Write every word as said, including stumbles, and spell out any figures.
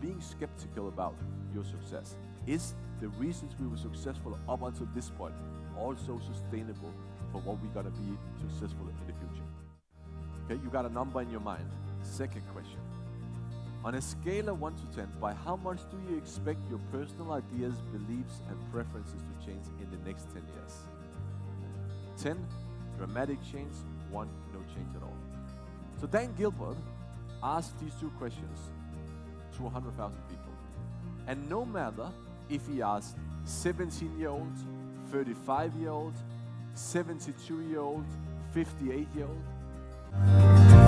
being skeptical about your success. Is the reasons we were successful up until this point also sustainable for what we're gonna be successful in the future? Okay, you got a number in your mind. Second question. On a scale of one to ten, by how much do you expect your personal ideas, beliefs, and preferences to change in the next ten years? ten, dramatic change. one, no change at all. So Dan Gilbert asked these two questions to one hundred thousand people. And no matter if he asked seventeen-year-olds, thirty-five-year-olds, seventy-two-year-olds, fifty-eight-year-olds,